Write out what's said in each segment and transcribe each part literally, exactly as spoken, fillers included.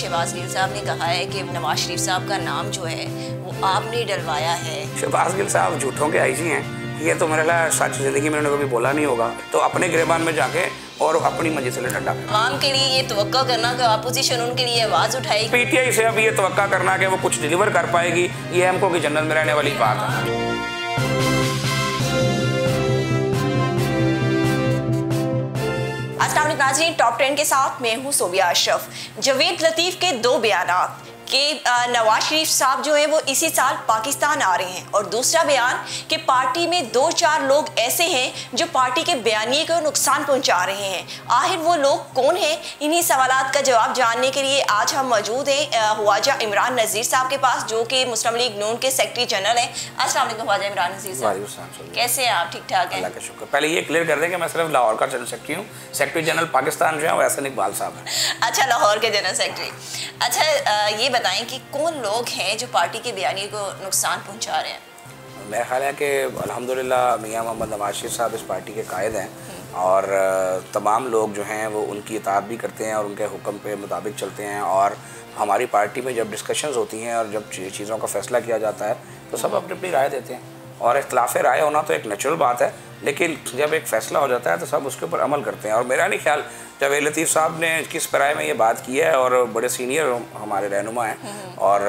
शहबाज गिल साहब ने कहा है कि नवाज शरीफ साहब का नाम जो है वो आपने डलवाया है। शहबाज गिल साहब झूठों के आईजी हैं, ये तो मेरे ख्याल सारी ज़िंदगी में उन्होंने कभी बोला नहीं होगा, तो अपने गिरबान में जाके और अपनी मजे से ठंडा आवाम के लिए ये तवक्का करना कि अपोजिशन उनके लिए आवाज़ उठाएगी। पीटीआई से अब ये तवक्का करना कि वो कुछ डिलीवर कर पाएगी, ये हमको कि जनरल में रहने वाली बात है। अस्सलाम वालेकुम, टॉप टेन के साथ मैं हूँ सोबिया अशरफ। जवेद लतीफ़ के दो बयान कि नवाज शरीफ साहब जो है वो इसी साल पाकिस्तान आ रहे हैं, और दूसरा बयान कि पार्टी में दो चार लोग ऐसे हैं जो पार्टी के बयानिए को नुकसान पहुंचा रहे हैं। आखिर वो लोग कौन हैं, इन्हीं सवालात का जवाब जानने के लिए आज हम मौजूद हैं ख्वाजा इमरान नज़ीर साहब के पास, जो कि मुस्लिम लीग नून के सेक्रेटरी जनरल हैं। अस्सलाम वालेकुम ख्वाजा इमरान नज़ीर साहब, कैसे हैं आप? ठीक ठाक हैं, अल्लाह का शुक्र। पहले ये क्लियर कर दें कि मैं सिर्फ लाहौर का जनरल सेक्रेटरी हूँ, सेक्रेटरी जनरल पाकिस्तान जो है वो एहसन इकबाल साहब हैं। अच्छा, लाहौर के जनरल सेक्रेटरी। अच्छा, ये बताएं कि कौन लोग हैं जो पार्टी के बयानी को नुकसान पहुंचा रहे हैं? मेरा ख्याल है कि अल्हम्दुलिल्लाह मियां मोहम्मद नवाज शरीफ साहब इस पार्टी के कायद हैं और तमाम लोग जो हैं वो उनकी इताअत भी करते हैं और उनके हुक्म पे मुताबिक चलते हैं, और हमारी पार्टी में जब डिस्कशंस होती हैं और जब चीज़ों का फैसला किया जाता है तो सब अपनी अपनी राय देते हैं, और इख्तिलाफ राय होना तो एक नेचुरल बात है, लेकिन जब एक फ़ैसला हो जाता है तो सब उसके ऊपर अमल करते हैं। और मेरा नहीं ख्याल जावेद लतीफ़ साहब ने किस पराय में ये बात की है, और बड़े सीनियर हमारे रहनुमा हैं और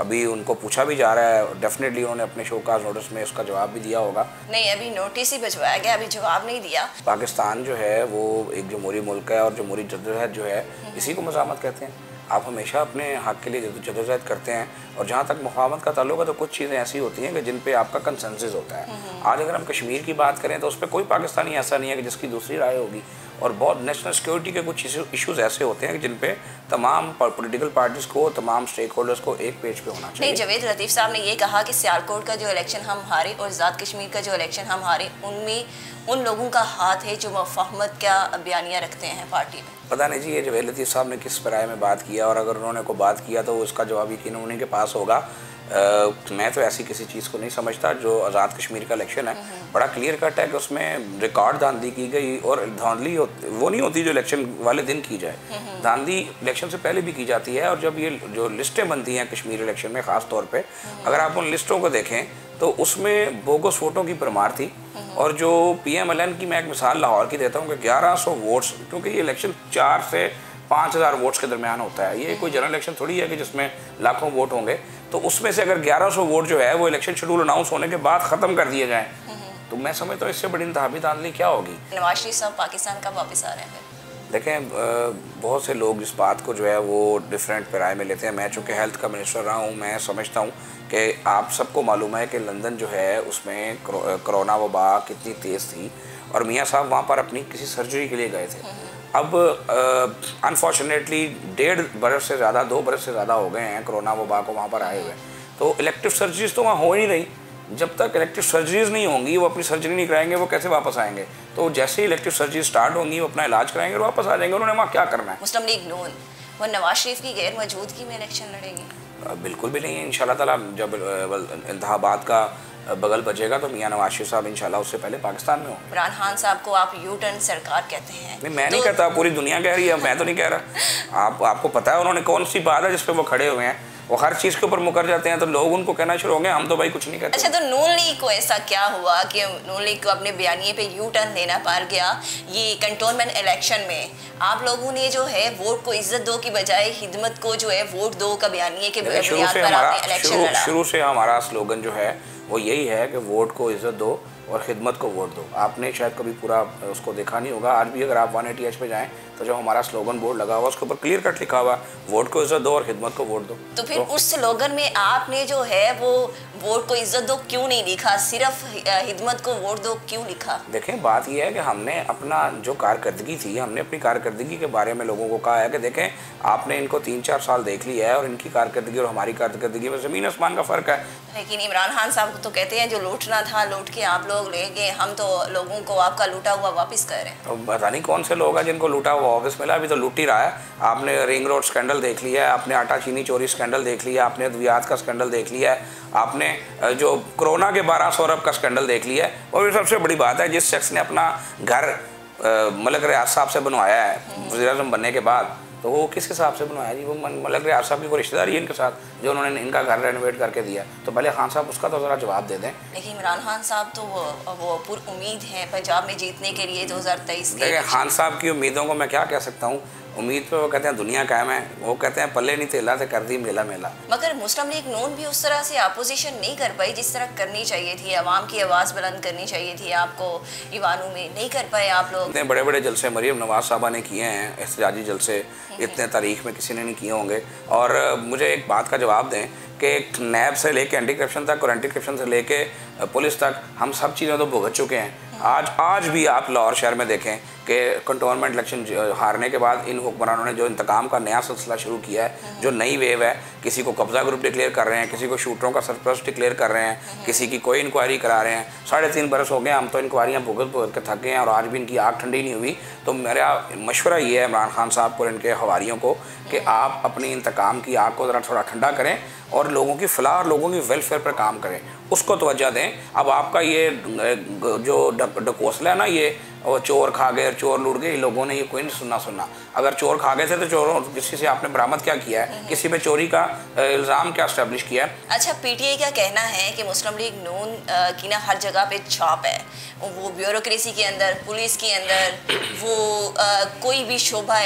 अभी उनको पूछा भी जा रहा है, डेफिनेटली उन्होंने अपने शो का नोटिस में उसका जवाब भी दिया होगा। नहीं, अभी नोटिस ही भिजवाया गया, अभी जवाब नहीं दिया। पाकिस्तान जो है वो एक जमहूरी मुल्क है और जमहूरी जद्दोजहद जो है इसी को मज़ामत कहते हैं। आप हमेशा अपने हक़ के लिए जदोजहद करते हैं, और जहाँ तक मुक़ावमत का ताल्लुक है तो कुछ चीज़ें ऐसी होती हैं कि जिन पे आपका कंसेंसस होता है। आज अगर हम कश्मीर की बात करें तो उस पर कोई पाकिस्तानी ऐसा नहीं है कि जिसकी दूसरी राय होगी, और बहुत नेशनल सिक्योरिटी के कुछ इश्यूज़ ऐसे होते हैं जिन पे तमाम पॉलिटिकल पार्टीज़ को, तमाम स्टेक होल्डर्स को एक पेज पे होना चाहिए। नहीं, जावेद लतीफ़ साहब ने ये कहा कि सियालकोट का जो इलेक्शन हम हारे और आज़ाद कश्मीर का जो इलेक्शन हम हारे, उनमें उन लोगों का हाथ है जो मुफाहमत का बयानिया रखते हैं पार्टी में। पता नहीं जी ये जावेद लतीफ़ साहब ने किस पराये में बात किया, और अगर उन्होंने को बात किया तो उसका जवाब यकीन उन्हीं के पास होगा। आ, मैं तो ऐसी किसी चीज़ को नहीं समझता। जो आज़ाद कश्मीर का इलेक्शन है बड़ा क्लियर कट है कि उसमें रिकॉर्ड धांधली की गई, और धांधली वो नहीं होती जो इलेक्शन वाले दिन की जाए, धांधली इलेक्शन से पहले भी की जाती है। और जब ये जो लिस्टें बनती हैं कश्मीर इलेक्शन में ख़ास तौर पे, अगर आप उन लिस्टों को देखें तो उसमें बोगस वोटों की भरमार थी। और जो पी एम एल एन की मैं एक मिसाल लाहौर की देता हूँ कि ग्यारह सौ वोट्स, क्योंकि ये इलेक्शन चार से पाँच हज़ार वोट्स के दरमियान होता है, ये कोई जनरल इलेक्शन थोड़ी है कि जिसमें लाखों वोट होंगे, तो उसमें से अगर ग्यारह सौ वोट जो है वो इलेक्शन शेड्यूल अनाउंस होने के बाद ख़त्म कर दिए जाएँ तो मैं समझता हूँ इससे बड़ी इंतहाबी धांधली क्या होगी। नवाज शरीफ साहब पाकिस्तान कब वापस आ रहे हैं? देखें, बहुत से लोग इस बात को जो है वो डिफरेंट पराये में लेते हैं। मैं चूँकि हेल्थ का मिनिस्टर रहा हूँ, मैं समझता हूँ कि आप सबको मालूम है कि लंदन जो है उसमें कोरोना वबा कितनी तेज़ थी, और मियाँ साहब वहाँ पर अपनी किसी सर्जरी के लिए गए थे। अब अनफॉर्चुनेटली डेढ़ बरस से ज़्यादा, दो बरस से ज़्यादा हो गए हैं कोरोना वबा को वहाँ पर आए हुए, तो इलेक्टिव सर्जरीज तो वहाँ हो ही नहीं। जब तक इलेक्टिव सर्जरीज नहीं होंगी, वो अपनी सर्जरी नहीं कराएंगे, वो कैसे वापस आएंगे? तो जैसे ही इलेक्टिव सर्जरी स्टार्ट होंगी वो अपना इलाज कराएंगे और वापस आ जाएंगे। उन्होंने वहाँ क्या करना है? मुस्लिम लीग नून वो नवाज शरीफ की गैर मौजूदगी में इलेक्शन लड़ेंगे? बिल्कुल भी नहीं है। इंशाल्लाह ताला जब इंतखाबात का बगल बजेगा तो मियाँ नवाज शरीफ साहब इंशाल्लाह उससे पहले पाकिस्तान में होंगे। इमरान खान साहब को आप यू टर्न सरकार कहते हैं? नहीं, मैं नहीं कहता, पूरी दुनिया कह रही है, मैं तो नहीं कह रहा। आप आपको पता है उन्होंने कौन सी बात है जिस पे वो खड़े हुए हैं, वो हर चीज़ के ऊपर मुकर जाते हैं, तो लोग उनको कहना शुरू होंगे हम तो भाई कुछ नहीं कहते। अच्छा, तो नून लीग को ऐसा क्या हुआ कि नून लीग को अपने बयानिए पे यू टर्न लेना पड़ गया? ये कंटोनमेंट इलेक्शन में आप लोगों ने जो है वोट को इज्जत दो की बजाय खिदमत को जो है वोट दो का बयानिए के बुनियाद पर आपने इलेक्शन लड़ा। शुरू से हमारा स्लोगन जो है वो यही है कि वोट को इज्जत दो और ख़िदमत को वोट दो। आपने शायद कभी पूरा उसको देखा नहीं होगा। आज भी अगर आप वन एटी एच पे जाएँ तो जो हमारा स्लोगन बोर्ड लगा हुआ उसके ऊपर क्लियर कट लिखा हुआ वोट को इज्जत दो और ख़िदमत को वोट दो। तो फिर तो, उस स्लोगन में आपने जो है वो वोट को इज्जत दो क्यों नहीं लिखा, सिर्फ खिदमत को वोट दो क्यों लिखा? देखें, बात यह है कि हमने अपना जो कारकर्दगी थी, हमने अपनी कारकर्दगी के बारे में लोगों को कहा है कि देखें आपने इनको तीन चार साल देख लिया है और इनकी कारकर्दगी और हमारी कारकर्दगी में ज़मीन आसमान का फ़र्क है। लेकिन इमरान खान साहब तो कहते हैं जो लूटना था लूट के आप लोग ले गए, हम तो लोगों को आपका लूटा हुआ वापस कर रहे हैं। तो पता नहीं कौन से लोग हैं जिनको लूटा हुआ वापस मिला, अभी तो लूट ही रहा है। आपने रिंग रोड स्कैंडल देख लिया है, आपने आटा चीनी चोरी स्कैंडल देख लिया, आपने अद्वियात का स्कैंडल देख लिया है, आपने जो कोरोना के बारह सौ अरब का स्कैंडल देख लिया है, और ये सबसे बड़ी बात है जिस शख्स ने अपना घर मलिक रियाज साहब से बनवाया है वज़ीर-ए-आज़म बनने के बाद, तो वो किस हिसाब से बनवाया जी? वो मलक रियाज साहब की कोई रिश्तेदारी इनके साथ जो उन्होंने इनका घर रेनोवेट करके दिया, तो पहले खान साहब उसका तो ज़रा जवाब दे दें। लेकिन इमरान खान साहब तो वो वो पूरी उम्मीद है पंजाब में जीतने के लिए दो हज़ार तेईस। देखिए खान साहब की उम्मीदों को मैं क्या कह सकता हूँ, उम्मीद पे वो कहते हैं दुनिया कायम है, वो कहते हैं पल्ले नहीं तेला से कर दी मेला मेला। मगर मुस्लिम लीग नून भी उस तरह से अपोजिशन नहीं कर पाई जिस तरह करनी चाहिए थी, आवाम की आवाज़ बुलंद करनी चाहिए थी, आपको ईवानों में नहीं कर पाए आप लोग। इतने बड़े बड़े जलसे मरीम नवाज साहबा ने किए हैं, एहतजाजी जलसे इतने तारीख में किसी ने नहीं किए होंगे। और मुझे एक बात का जवाब दें कि नैब से लेके एंटी करप्शन तक और एंटी करप्शन से लेके पुलिस तक हम सब चीज़ें तो भुगत चुके हैं। आज आज भी आप लाहौर शहर में देखें कि कंटोनमेंट इलेक्शन हारने के बाद इन हुक्मरानों ने जो इंतकाम का नया सिलसिला शुरू किया है, जो नई वेव है, किसी को कब्जा ग्रुप डिक्लेयर कर रहे हैं, किसी को शूटरों का सरप्रस्त डिक्लेयर कर रहे हैं, किसी की कोई इंक्वायरी करा रहे हैं। साढ़े तीन बरस हो गए हम तो इंक्वायरियाँ भुगत भुगत के थक गए हैं और आज भी इनकी आग ठंडी नहीं हुई। तो मेरा मशवरा ये है इमरान खान साहब को और इनके हवारीयों को कि आप अपनी इंतकाम की आग को ज़रा थोड़ा ठंडा करें और लोगों की फलाह और लोगों की वेलफेयर पर काम करें, उसको तवज्जो दें। अब आपका ये जो डकोसला है ना, ये और चोर खा गए और चोर लूट गए, लोगों ने ये कोई नहीं सुना सुना अगर चोर खा गए थे तो चोरों किसी से आपने बरामद क्या किया है, किसी पे चोरी का इल्ज़ाम क्या एस्टेब्लिश किया है। अच्छा, पीटीआई का कहना है कि मुस्लिम लीग नून की ना हर जगह पे छाप है, वो ब्यूरोक्रेसी के अंदर, पुलिस के अंदर, वो आ, कोई भी शोभा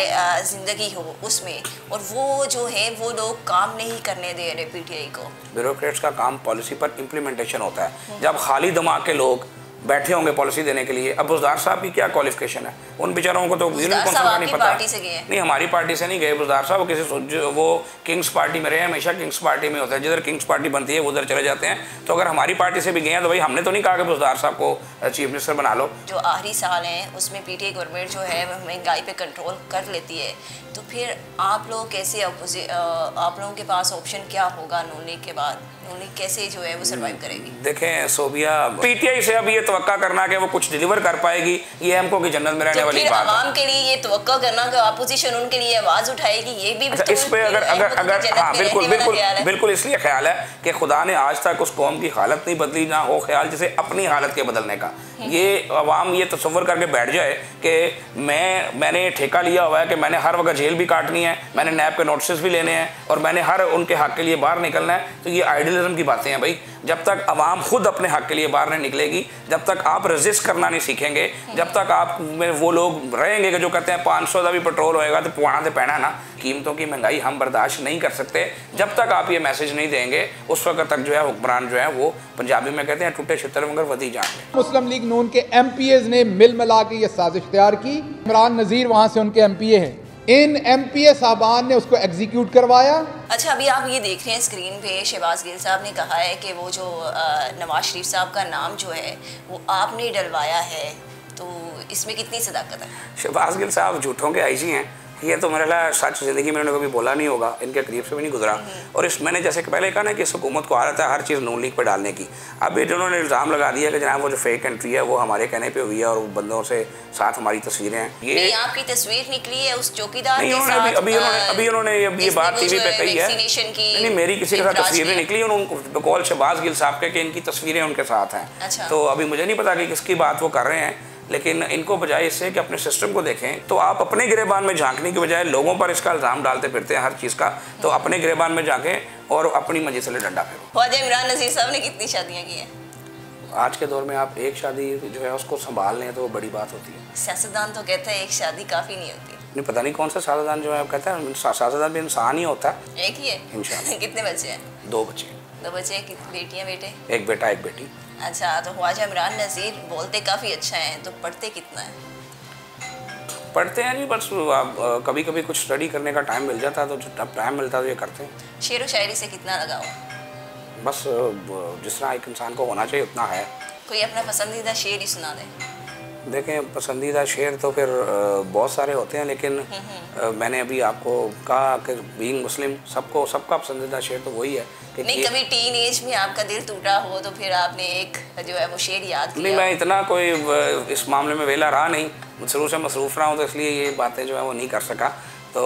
जिंदगी हो उसमें, और वो जो है वो लोग काम नहीं करने दे रहे पीटीआई को। ब्यूरोक्रेट्स का काम पॉलिसी पर इम्प्लीमेंटेशन होता है। जब खाली दिमाग के लोग बैठे होंगे पॉलिसी देने के लिए, अब बुज़दार साहब की क्या क्वालिफिकेशन है उन बेचारों को, तो यूनिफॉर्म नहीं पता। नहीं, हमारी पार्टी से नहीं गए बुज़दार साहब, वो किसी वो किंग्स पार्टी में रहे, हमेशा किंग्स पार्टी में होता है, जिधर किंग्स पार्टी बनती है उधर चले जाते हैं। तो अगर हमारी पार्टी से भी गए हैं तो भाई हमने तो नहीं कहा कि बुज़दार साहब को चीफ मिनिस्टर बना लो। जो आखिरी साल है उसमें पीटीआई गवर्नमेंट जो है महंगाई पर कंट्रोल कर लेती है, तो फिर आप लोग कैसे, आप लोगों के पास ऑप्शन क्या होगा नून लीग के बाद? नून लीग कैसे जो है वो सर्वाइव करेगी? देखें सोबिया, पीटीआई से अब ये तवक्का करना कि वो कुछ डिलीवर कर पाएगी, ये हमको कि जन्नत में रहने वाली बात है। आवाम के लिए ये तवक्का करना कि ऑपोजिशन उनके लिए आवाज उठाएगी, ये भी अच्छा, इस पे अगर अगर अगर हाँ बिल्कुल बिल्कुल बिल्कुल इसलिए ख्याल है कि खुदा ने आज तक उस कौम की हालत नहीं बदली, ना हो ख्याल जिसे अपनी हालत के बदलने का। ये आवाम ये तस्वर करके बैठ जाए कि मैं मैंने ठेका लिया हुआ है कि मैंने हर वक्त जेल भी काटनी है, मैंने नैब के नोटिस भी लेने हैं और मैंने हर उनके हक के लिए बाहर निकलना है, तो ये आइडियलिज्म की बातें हैं भाई। जब तक आवाम खुद अपने हक के लिए बाहर नहीं निकलेगी, जब तक आप रजिस्ट करना नहीं सीखेंगे, जब तक आप में वो लोग रहेंगे कि जो कहते हैं पाँच सौ का भी पेट्रोल होएगा तो वहाँ से पहना ना, कीमतों की महंगाई हम बर्दाश्त नहीं कर सकते, जब तक आप ये मैसेज नहीं देंगे उस वक्त तक जो है हुक्मरान जो है वो पंजाबी में कहते हैं टूटे छितर मगर वधी जाएंगे। मुस्लिम लीग नून के एम पी एज ने मिल मिला के ये साजिश तैयार की। इमरान नज़ीर वहाँ से उनके एम पी ए हैं, इन एमपीए साहबान ने उसको एग्जीक्यूट करवाया। अच्छा, अभी आप ये देख रहे हैं स्क्रीन पे शहबाज गिल साहब ने कहा है कि वो जो नवाज शरीफ साहब का नाम जो है वो आपने डलवाया है, तो इसमें कितनी सदाकत है? शहबाज गिल साहब झूठों के आईजी हैं, ये तो मेरे लिए सच ज़िंदगी में उन्होंने कभी बोला नहीं होगा, इनके करीब से भी नहीं गुजरा। और इस मैंने जैसे कि पहले कहा ना कि इस हुकूमत को आ रहा था हर चीज़ नून लीग पर डालने की। अब ये उन्होंने इल्ज़ाम लगा दिया कि जनाब वो जो फेक एंट्री है वो हमारे कहने पे हुई है और बंदों से साथ हमारी तस्वीरें हैं। ये आपकी तस्वीर निकली है उस चौकीदार के साथ, अभी उन्होंने अभी उन्होंने ये बात टीवी पे कही है। नहीं, मेरी किसी के साथ तस्वीरें निकली उनको बकौल शहबाज गिल साहब के कि इनकी तस्वीरें उनके साथ हैं, तो अभी मुझे नहीं पता कि किसकी बात वो कर रहे हैं। लेकिन इनको बजाय इससे कि अपने सिस्टम को देखें, तो आप अपने गिरेबान में झांकने की बजाय लोगों पर इसका इल्ज़ाम डालते फिरते हैं हर चीज़ का, तो अपने गिरेबान में झांकें और अपनी मजे से डंडा फेंको। इमरान नज़ीर साहब ने कितनी शादियाँ की हैं? आज के दौर में आप एक शादी जो है उसको संभाल लें तो वो बड़ी बात होती है। सियासतदान तो कहते हैं एक शादी काफ़ी नहीं होती। नहीं, पता नहीं कौन सा सियासतदान जो है कहता है सियासतदान भी इंसान ही होता है। एक ही है इंशाल्लाह। कितने बच्चे हैं? दो बच्चे। दो बच्चे, बेटियाँ? बेटे, एक बेटा एक बेटी। अच्छा, तो ख्वाजा इमरान नज़ीर बोलते काफ़ी अच्छा है, तो पढ़ते कितना है? पढ़ते हैं नहीं, बस कभी कभी कुछ स्टडी करने का टाइम मिल जाता है, तो अब टाइम मिलता है तो ये करते हैं। शेर व शायरी से कितना लगाओ? बस जिस तरह एक इंसान को होना चाहिए उतना है। कोई अपना पसंदीदा शेर ही सुना दें। देखें, पसंदीदा शेर तो फिर बहुत सारे होते हैं, लेकिन मैंने अभी आपको कहा कि बीइंग मुस्लिम सबको सबका पसंदीदा शेर तो वही है। नहीं, कभी टीन एज में आपका दिल टूटा हो तो फिर आपने एक जो है वो शेर याद किया? नहीं, मैं इतना कोई इस मामले में वेला रहा नहीं, शुरू से मसरूफ़ रहा हूँ, तो इसलिए ये बातें जो है वो नहीं कर सका। तो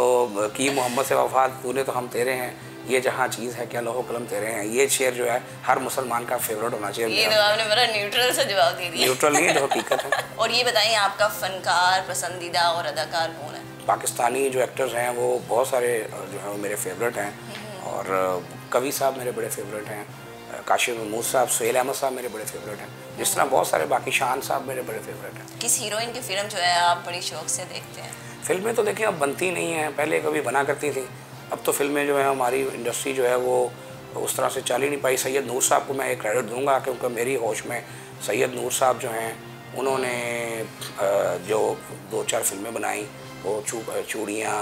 की मोहम्मद से वफात तूने तो हम तेरे हैं, ये जहाँ चीज़ है क्या लौह कलम तेरे हैं, ये शेर जो है हर मुसलमान का फेवरेट होना चाहिए। ये जवाब ने बड़ा न्यूट्रल से जवाब दे दिया। न्यूट्रल नहीं है, जो हकीकत है। और ये बताइए आपका फ़नकार पसंदीदा और अदाकार कौन है? पाकिस्तानी जो एक्टर्स हैं वो बहुत सारे जो हैं वो मेरे फेवरेट हैं, और कवि साहब मेरे बड़े फेवरेट हैं, काशिफ महमूद साहब, सुहेल अहमद साहब मेरे बड़े फेवरेट हैं, जिस तरह बहुत सारे बाकी शान साहब मेरे बड़े फेवरेट हैं। किस हीरोइन की फिल्म जो है आप बड़ी शौक से देखते हैं? फिल्में तो देखिए अब बनती नहीं हैं, पहले कभी बना करती थी, अब तो फिल्में जो है हमारी इंडस्ट्री जो है वो उस तरह से चल ही नहीं पाई। सैयद नूर साहब को मैं एक क्रेडिट दूंगा क्योंकि मेरी होश में सैयद नूर साहब जो हैं उन्होंने जो दो चार फिल्में बनाई, वो चू चूड़ियाँ,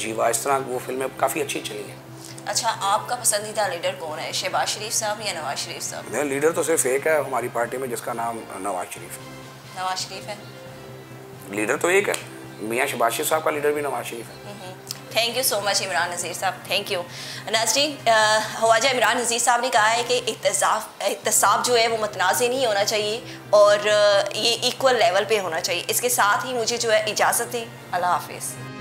जीवा, इस तरह वो फिल्में काफ़ी अच्छी चली हैं। अच्छा, आपका पसंदीदा लीडर कौन है, शहबाज शरीफ साहब या नवाज शरीफ साहब? नहीं, लीडर तो सिर्फ एक है हमारी पार्टी में जिसका नाम नवाज शरीफ है। नवाज शरीफ है लीडर तो एक है, मियाँ शहबाज शरीफ साहब का लीडर भी नवाज शरीफ है। Thank you so much Imran Nazir साहब, थैंक यू। नाज़रीन, ख्वाजा इमरान नज़ीर साहब ने कहा है कि इत्तेसाब जो है वो मतनाज़े नहीं होना चाहिए और ये इक्वल लेवल पे होना चाहिए। इसके साथ ही मुझे जो है इजाज़त दें, अल्लाह हाफिज़।